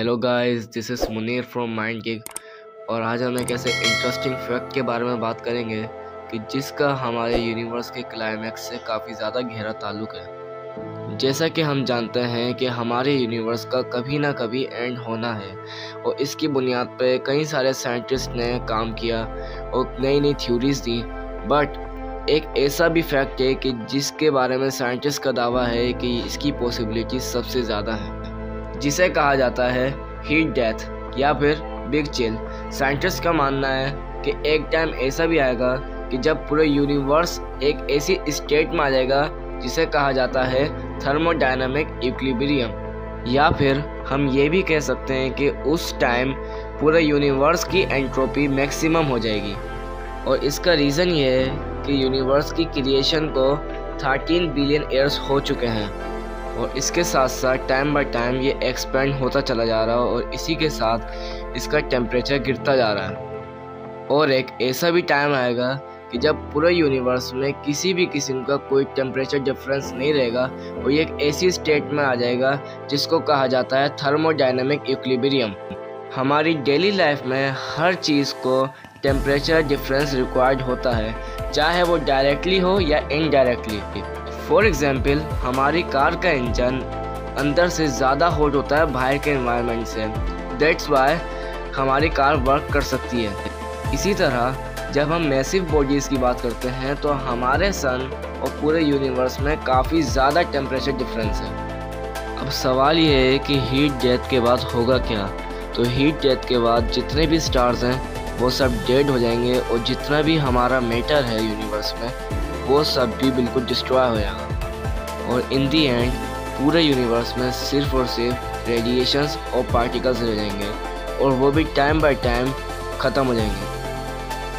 Hello guys, this is Munir from माइंडगेज और आज हम एक ऐसे इंटरेस्टिंग फैक्ट के बारे में बात करेंगे कि जिसका हमारे यूनिवर्स के क्लाइमैक्स से काफ़ी ज़्यादा गहरा ताल्लुक है। जैसा कि हम जानते हैं कि हमारे यूनिवर्स का कभी ना कभी एंड होना है और इसकी बुनियाद पर कई सारे साइंटिस्ट ने काम किया और नई नई थ्योरीज दी। बट एक ऐसा भी फैक्ट है कि जिसके बारे में साइंटिस्ट का दावा है कि इसकी पॉसिबिलिटी सबसे ज़्यादा है, जिसे कहा जाता है हीट डेथ या फिर बिग चिल। साइंटिस्ट का मानना है कि एक टाइम ऐसा भी आएगा कि जब पूरे यूनिवर्स एक ऐसी स्टेट में आ जाएगा जिसे कहा जाता है थर्मोडायनामिक इक्विलिब्रियम, या फिर हम ये भी कह सकते हैं कि उस टाइम पूरे यूनिवर्स की एंट्रोपी मैक्सिमम हो जाएगी। और इसका रीज़न ये है कि यूनिवर्स की क्रिएशन को 13 बिलियन ईयर्स हो चुके हैं और इसके साथ साथ टाइम बाय टाइम ये एक्सपेंड होता चला जा रहा है और इसी के साथ इसका टेम्परेचर गिरता जा रहा है। और एक ऐसा भी टाइम आएगा कि जब पूरे यूनिवर्स में किसी भी किस्म का कोई टेम्परेचर डिफरेंस नहीं रहेगा और ये एक ऐसी स्टेट में आ जाएगा जिसको कहा जाता है थर्मोडायनामिक इक्विलिब्रियम। हमारी डेली लाइफ में हर चीज़ को टेम्परेचर डिफरेंस रिक्वायर्ड होता है, चाहे वो डायरेक्टली हो या इनडायरेक्टली। फॉर एग्ज़ाम्पल, हमारी कार का इंजन अंदर से ज़्यादा हॉट होता है बाहर के एनवायरनमेंट से, दैट्स वाई हमारी कार वर्क कर सकती है। इसी तरह जब हम मैसिव बॉडीज़ की बात करते हैं तो हमारे सन और पूरे यूनिवर्स में काफ़ी ज़्यादा टेम्परेचर डिफरेंस है। अब सवाल ये है कि हीट डेथ के बाद होगा क्या? तो हीट डेथ के बाद जितने भी स्टार्स हैं वो सब डेड हो जाएंगे और जितना भी हमारा मैटर है यूनिवर्स में वो सब भी बिल्कुल डिस्ट्रॉय हो जाएगा। और इन दी एंड पूरे यूनिवर्स में सिर्फ और सिर्फ रेडिएशंस और पार्टिकल्स रह जाएंगे और वो भी टाइम बाय टाइम ख़त्म हो जाएंगे।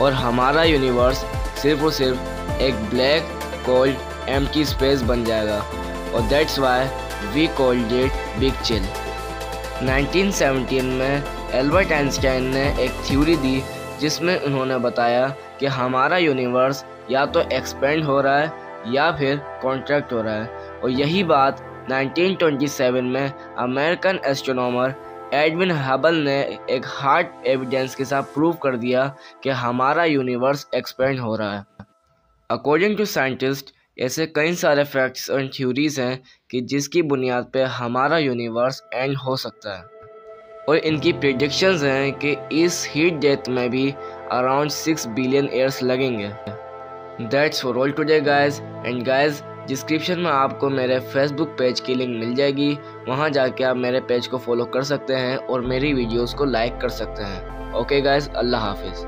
और हमारा यूनिवर्स सिर्फ और सिर्फ एक ब्लैक कोल्ड एम्प्टी स्पेस बन जाएगा और that's why we called it big chill. 1917 में एल्बर्ट आइंस्टाइन ने एक थ्योरी दी जिसमें उन्होंने बताया कि हमारा यूनिवर्स या तो एक्सपेंड हो रहा है या फिर कॉन्ट्रैक्ट हो रहा है। और यही बात 1927 में अमेरिकन एस्ट्रोनॉमर एडविन हबल ने एक हार्ड एविडेंस के साथ प्रूव कर दिया कि हमारा यूनिवर्स एक्सपेंड हो रहा है। अकॉर्डिंग टू साइंटिस्ट, ऐसे कई सारे फैक्ट्स और थ्योरीज हैं कि जिसकी बुनियाद पर हमारा यूनिवर्स एंड हो सकता है। और इनकी प्रेडिक्शंस हैं कि इस हीट डेथ में भी अराउंड 6 बिलियन ईयर्स लगेंगे। That's for all today guys and guys, description में आपको मेरे फेसबुक पेज की लिंक मिल जाएगी, वहाँ जाके आप मेरे पेज को फॉलो कर सकते हैं और मेरी वीडियोस को लाइक कर सकते हैं। ओके गाइज, अल्लाह हाफिज़।